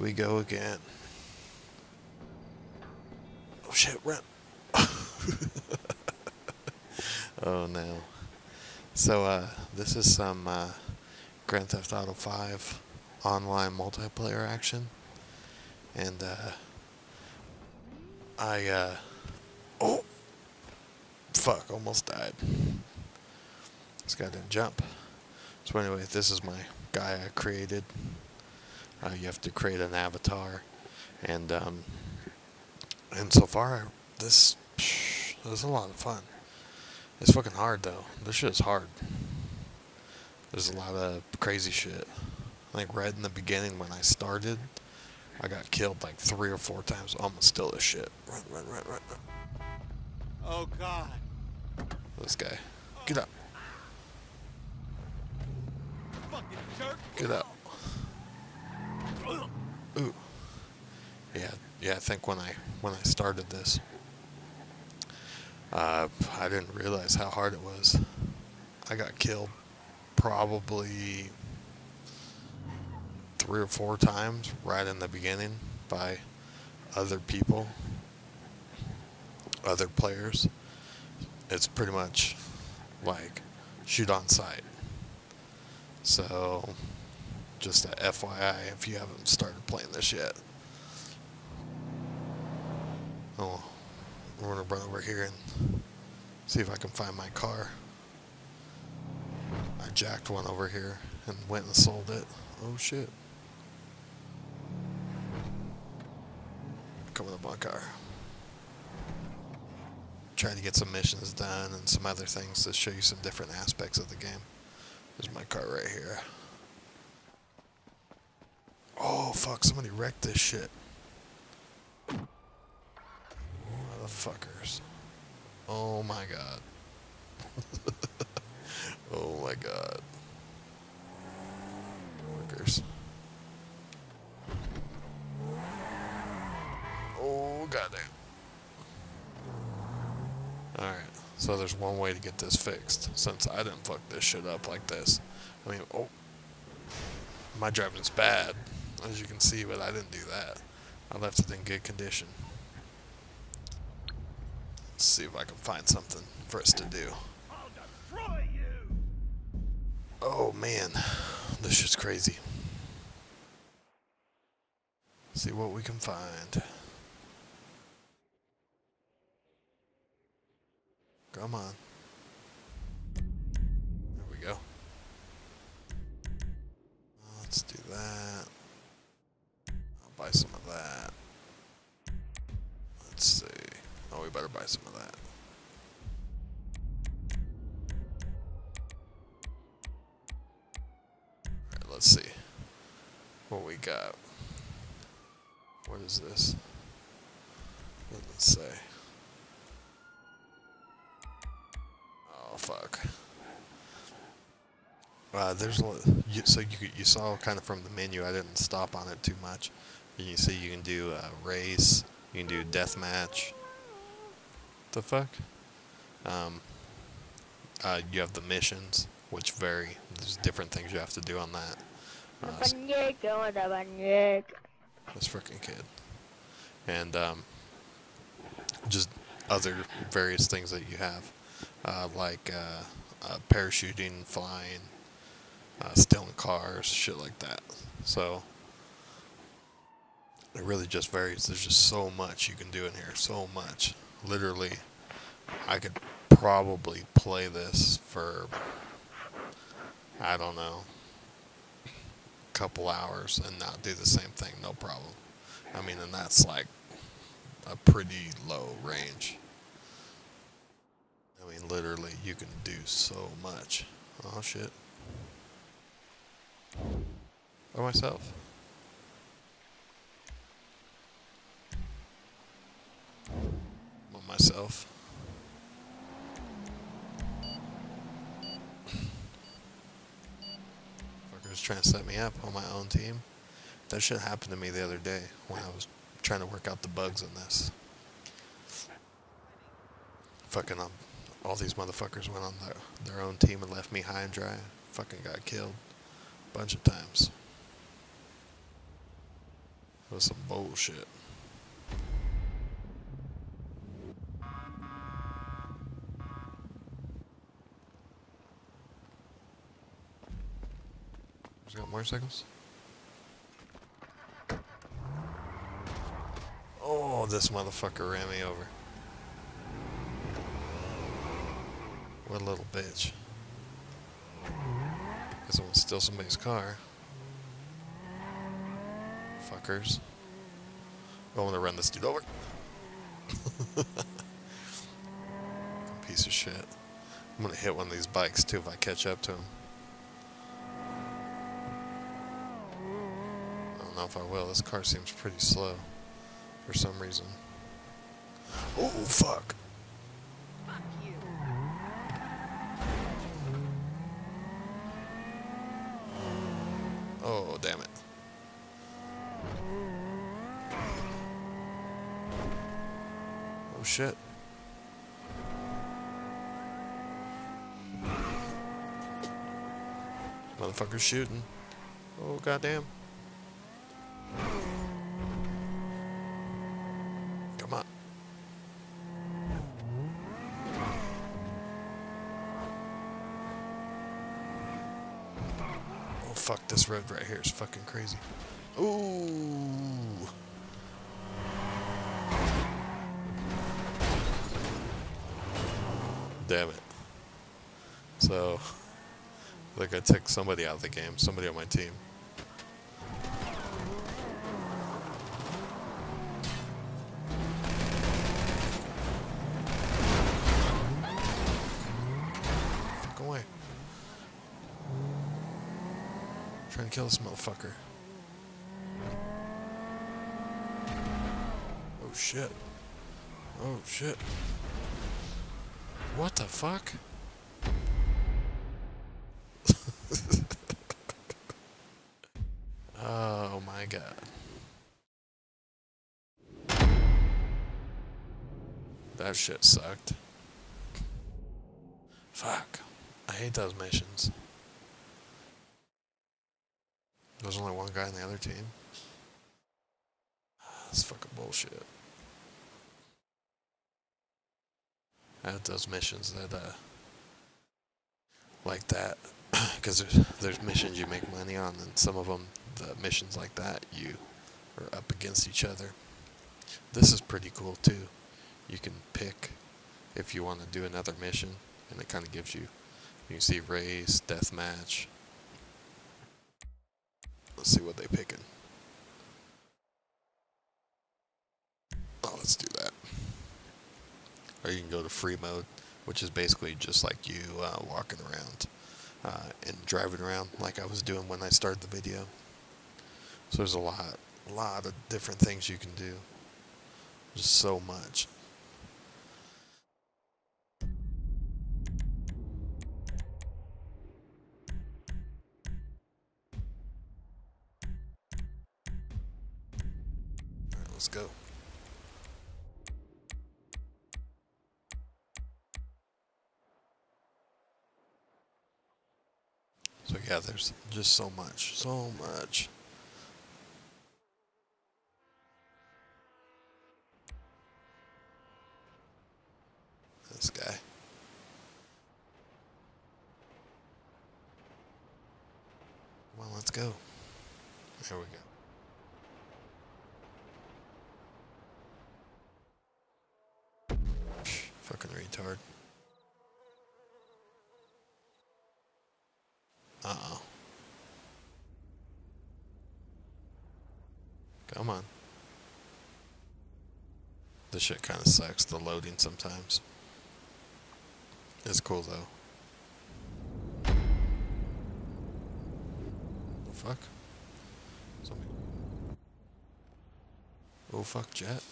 we go again. Oh shit, run. Oh no. So this is some Grand Theft Auto V online multiplayer action, and I oh fuck, almost died. This guy didn't jump. So anyway, this is my guy I created. You have to create an avatar, and so far this is a lot of fun. It's fucking hard though. This shit is hard. There's a lot of crazy shit. Like right in the beginning when I started, I got killed like 3 or 4 times. Almost still this shit. Run, run, run, run, run. Oh god. This guy. Get up. Fucking jerk. Get up. Ooh. Yeah, I think when I started this, I didn't realize how hard it was. I got killed probably 3 or 4 times right in the beginning by other people, other players. It's pretty much like shoot on sight. So just a FYI if you haven't started playing this yet. Oh. We're gonna run over here and see if I can find my car. I jacked one over here and went and sold it. Oh shit. Coming up on car. Trying to get some missions done and some other things to show you some different aspects of the game. There's my car right here. Oh fuck, somebody wrecked this shit. Fuckers. Oh my god. Oh my god. Workers. Oh goddamn. Alright, so there's one way to get this fixed, since I didn't fuck this shit up like this. I mean, oh. My driving's bad, as you can see, but I didn't do that. I left it in good condition. Let's see if I can find something for us to do. I'll destroy you. Oh man, this shit's crazy. Let's see what we can find. Come on. There we go. Let's do that. I'll buy some of that. Let's see. Oh, we better buy some of that. Alright, let's see what we got. What is this? What does it say? Oh, fuck. There's a lot. So you saw kind of from the menu, I didn't stop on it too much. You see you can do race, you can do deathmatch. The fuck? You have the missions, which vary. There's different things you have to do on that. This freaking kid. And just other various things that you have, like parachuting, flying, stealing cars, shit like that. So it really just varies. There's just so much you can do in here. So much. Literally, I could probably play this for, I don't know, a couple hours and not do the same thing, no problem. I mean, and that's like a pretty low range. I mean, literally, you can do so much. Oh, shit. By myself. Myself. Fuckers trying to set me up on my own team. That shit happened to me the other day when I was trying to work out the bugs in this. Fucking all these motherfuckers went on their own team and left me high and dry. Fucking got killed a bunch of times. That's some bullshit. Just got motorcycles. Oh, this motherfucker ran me over. What a little bitch. Guess I want to steal somebody's car. Fuckers. I want to run this dude over. Piece of shit. I'm going to hit one of these bikes too if I catch up to him. I don't know if I will. This car seems pretty slow for some reason. Oh, fuck. Oh, damn it. Oh, shit. Motherfucker's shooting. Oh, goddamn. Come on. Fuck, this road right here is fucking crazy. Ooh. Damn it. So, like, I took somebody out of the game, somebody on my team. Fuck away. Trying to kill this motherfucker. Oh shit. Oh shit. What the fuck? Oh my god. That shit sucked. Fuck. I hate those missions. There's only one guy on the other team. That's fucking bullshit. I had those missions that, like that. Because there's missions you make money on, and some of them, the missions like that, you are up against each other. This is pretty cool, too. You can pick if you want to do another mission, and it kind of gives you, you can see race, deathmatch. Let's see what they picking. Oh, let's do that. Or you can go to free mode, which is basically just like you walking around and driving around like I was doing when I started the video. So there's a lot of different things you can do. Just so much. Let's go. So yeah, there's just so much, so much. This guy. Well, let's go. There we go. Fucking retard. Uh-oh. Come on. This shit kind of sucks, the loading sometimes. It's cool, though. The fuck? Somebody... Oh, fuck, jet.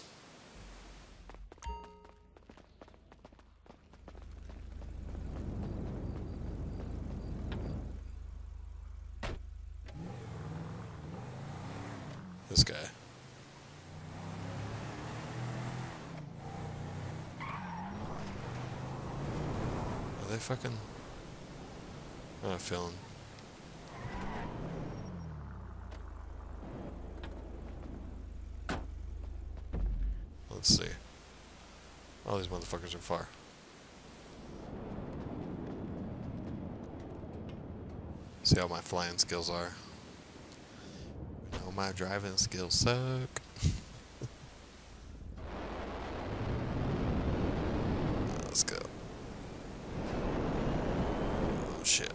This guy. Are they fucking... I'm not feeling. Let's see. All these motherfuckers are far. See how my flying skills are. No, my driving skills suck. Let's go. Oh shit.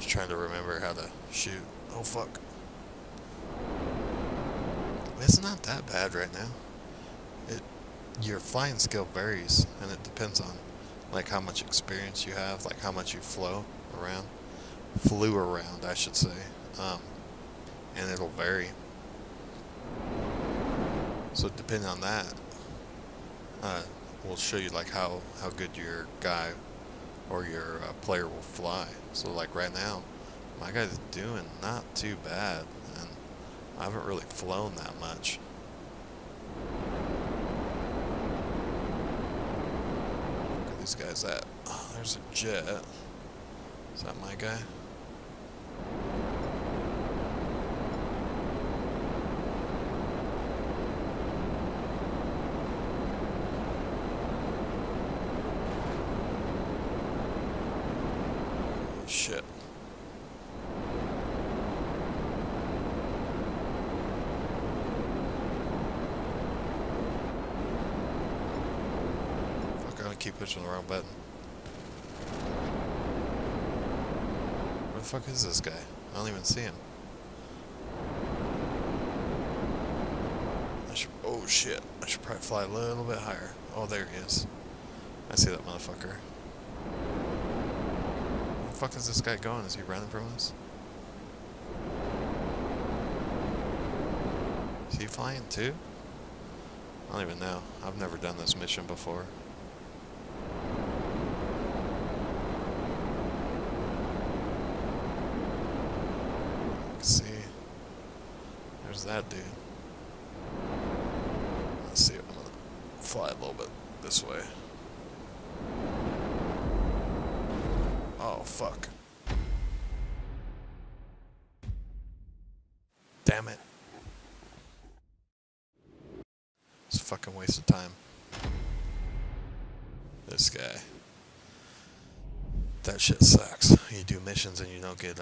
Trying to remember how to shoot. Oh fuck. It's not that bad right now. Your flying skill varies, and it depends on like how much experience you have, like how much you flew around, I should say. And it'll vary. So depending on that, we'll show you like how good your guy or your player will fly. So like right now, my guy's doing not too bad, and I haven't really flown that much. Look at these guys at. Oh, there's a jet. Is that my guy? Shit. Fuck, I'm gonna keep pushing the wrong button. Where the fuck is this guy? I don't even see him. Oh shit, I should probably fly a little bit higher. Oh, there he is. I see that motherfucker. Where the fuck is this guy going? Is he running from us? Is he flying too? I don't even know. I've never done this mission before. Let's see. There's that dude. Let's see. I'm gonna fly a little bit this way. Oh, fuck. Damn it. It's a fucking waste of time. This guy. That shit sucks. You do missions and you don't get,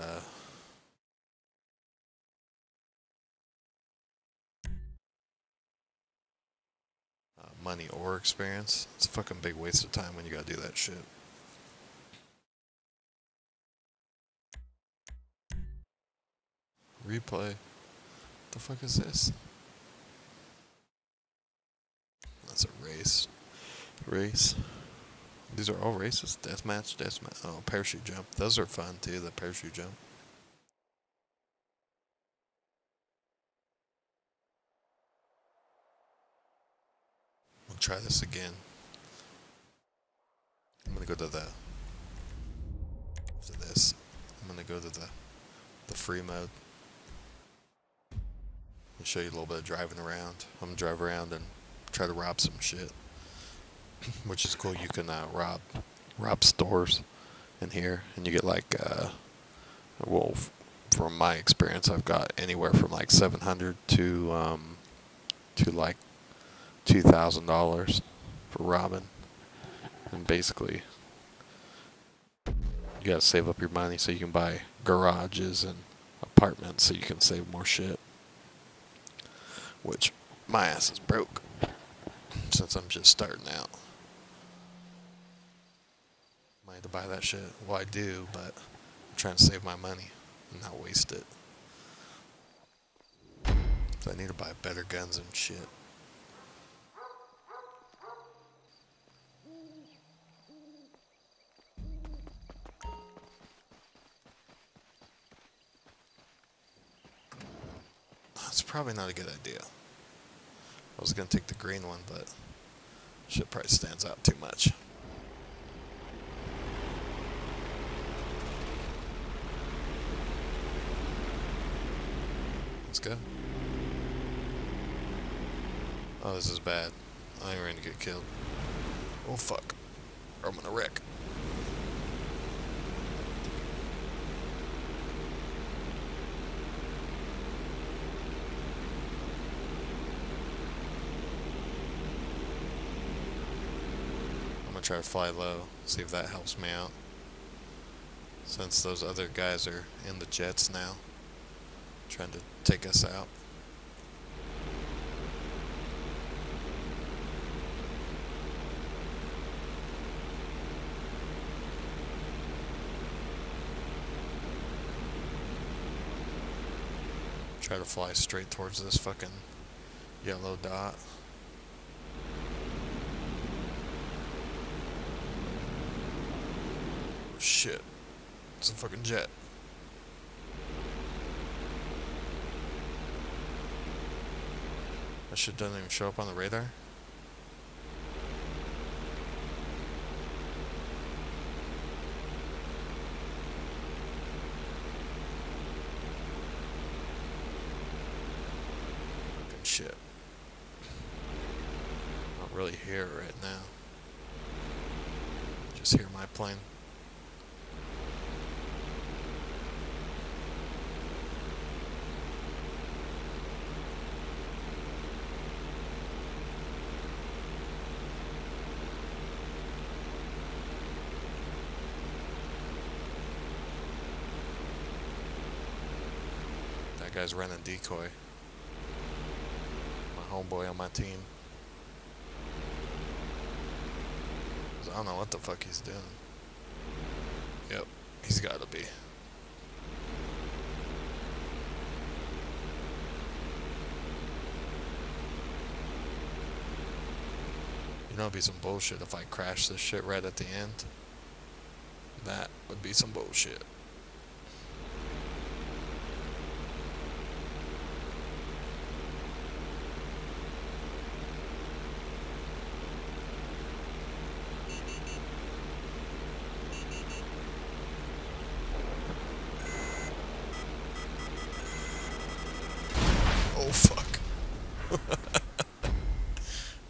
money or experience. It's a fucking big waste of time when you gotta do that shit. Replay. What the fuck is this? That's a race. Race. These are all races. Deathmatch, deathmatch. Oh, parachute jump. Those are fun too, the parachute jump. We'll try this again. I'm gonna go to the... After this, I'm gonna go to the free mode. Show you a little bit of driving around. I'm gonna drive around and try to rob some shit, which is cool. You can rob stores in here, and you get like well, from my experience, I've got anywhere from like $700 to like $2,000 for robbing, and basically you gotta save up your money so you can buy garages and apartments so you can save more shit. Which, my ass is broke, since I'm just starting out. Am I going to buy that shit? Well, I do, but I'm trying to save my money and not waste it. So I need to buy better guns and shit. It's probably not a good idea. I was gonna take the green one, but shit probably stands out too much. Let's go. Oh, this is bad. I'm going to get killed. Oh, fuck. I'm going to wreck. I'm going to try to fly low, see if that helps me out. Since those other guys are in the jets now, trying to take us out. Try to fly straight towards this fucking yellow dot. Oh shit. It's a fucking jet. That shit doesn't even show up on the radar. Fucking shit. I don't really hear it right now. Just hear my plane. Guy's running decoy. My homeboy on my team. I don't know what the fuck he's doing. Yep, he's gotta be. You know, it'd be some bullshit if I crashed this shit right at the end. That would be some bullshit. Oh, fuck.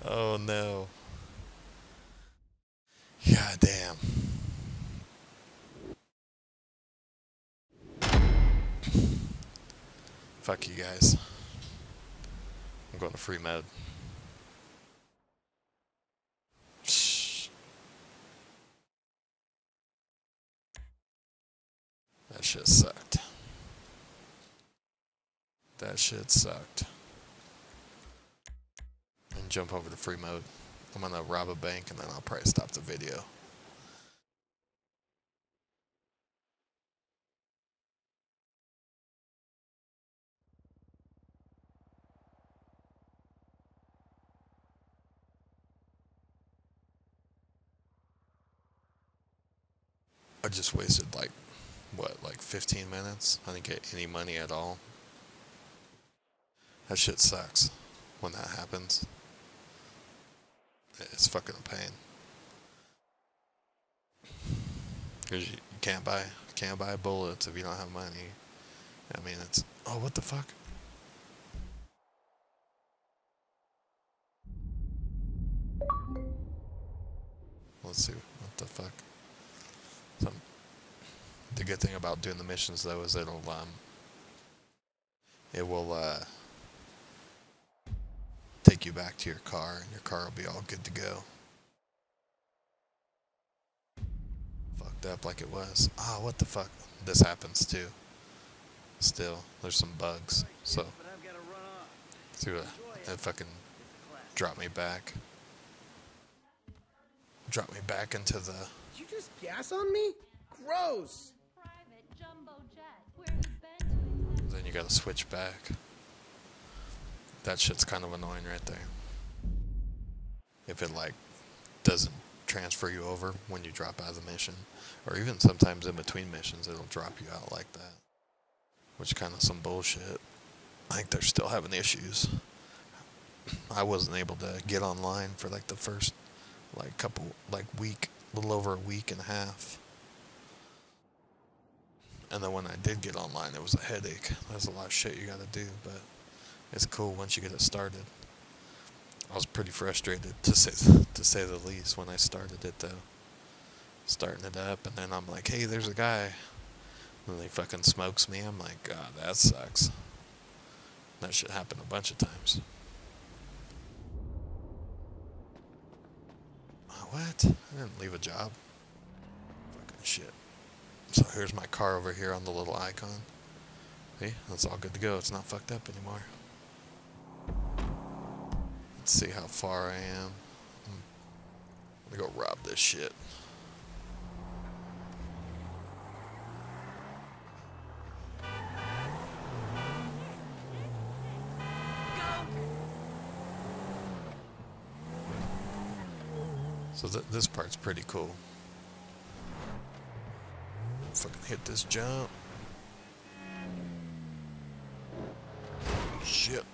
Oh, no. God damn. Fuck you guys. I'm going to free mode. That shit sucked. That shit sucked. And jump over to free mode. I'm gonna rob a bank and then I'll probably stop the video. I just wasted like, what, like 15 minutes? I didn't get any money at all. That shit sucks when that happens. It's fucking a pain. Cause you can't buy bullets if you don't have money. I mean, it's, oh, what the fuck? Let's see, what the fuck? The good thing about doing the missions though is it will take you back to your car, and your car will be all good to go. Fucked up like it was. Ah, what the fuck? This happens too. Still, there's some bugs, so. See what? It fucking dropped me back. Dropped me back into the. Did you just gas on me? Gross! Private jumbo jet. Where you been? Then you gotta switch back. That shit's kind of annoying right there. If it like doesn't transfer you over when you drop out of the mission, or even sometimes in between missions it'll drop you out like that, which kind of some bullshit. I think they're still having issues. I wasn't able to get online for like the first like couple, like week, a little over a week and a half. And then when I did get online, it was a headache. There's a lot of shit you gotta do, but it's cool once you get it started. I was pretty frustrated, to say the least, when I started it, though. Starting it up, and then I'm like, hey, there's a guy. And he fucking smokes me. I'm like, God, that sucks. That shit happened a bunch of times. What? I didn't leave a job. Fucking shit. So here's my car over here on the little icon. See? That's all good to go. It's not fucked up anymore. Let's see how far I am. I'm gonna go rob this shit. So this part's pretty cool. Fucking hit this jump. Shit.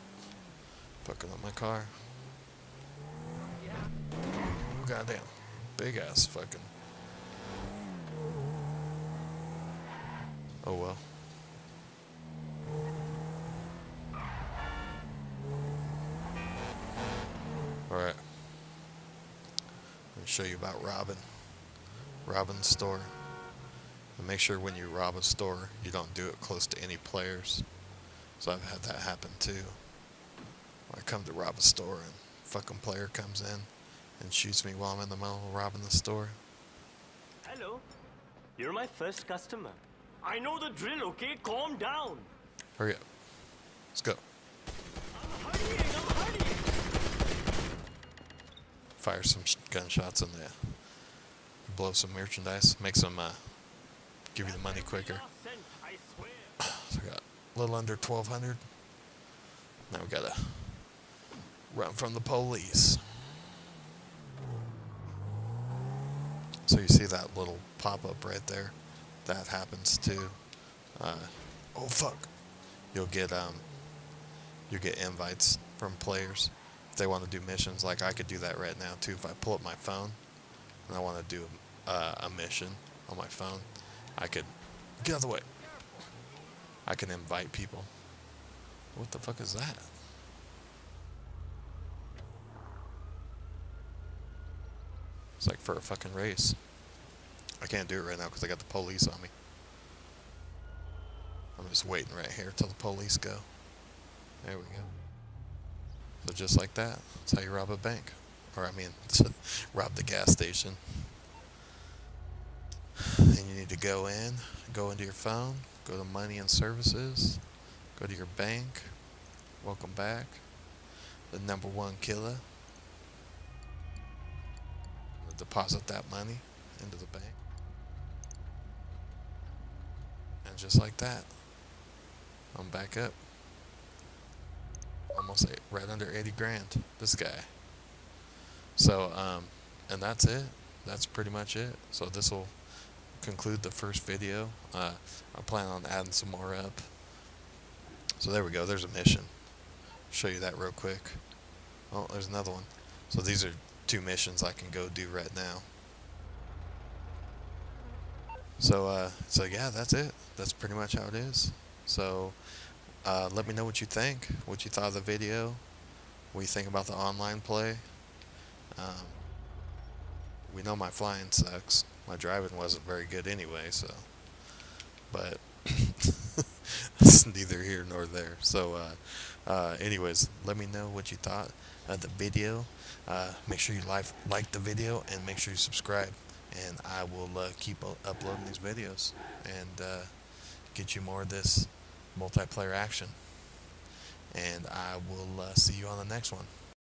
Fucking up my car. Oh, goddamn. Big ass fucking. Oh well. Alright. Let me show you about robbing the store. And make sure when you rob a store, you don't do it close to any players. So I've had that happen too. I come to rob a store and a fucking player comes in and shoots me while I'm in the middle of robbing the store. Hello, you're my first customer. I know the drill, okay? Calm down. Hurry up. Let's go. I'm hurrying. Fire some gunshots in there. Blow some merchandise. Make some, give you the money quicker. So we got a little under 1,200. Now we gotta run from the police. So you see that little pop-up right there? That happens too. Oh fuck! You'll get invites from players. If they want to do missions, like I could do that right now too. If I pull up my phone and I want to do a mission on my phone, I could get out of the way. I can invite people. What the fuck is that? It's like for a fucking race. I can't do it right now because I got the police on me. I'm just waiting right here till the police go. There we go. So just like that, that's how you rob a bank. Or I mean, rob the gas station. And you need to go into your phone, go to money and services, go to your bank, welcome back, the number one killer. Deposit that money into the bank. And just like that, I'm back up. Almost right under 80 grand, this guy. So, and that's it. That's pretty much it. So this will conclude the first video. I plan on adding some more up. So there we go. There's a mission. Show you that real quick. Oh, there's another one. So these are two missions I can go do right now. So, yeah, that's it. That's pretty much how it is. So, let me know what you think, what you thought of the video, what you think about the online play. We know my flying sucks. My driving wasn't very good anyway, so, but it's neither here nor there. So, anyways, let me know what you thought of the video. Make sure you like the video and make sure you subscribe. And I will keep uploading these videos and get you more of this multiplayer action. And I will see you on the next one.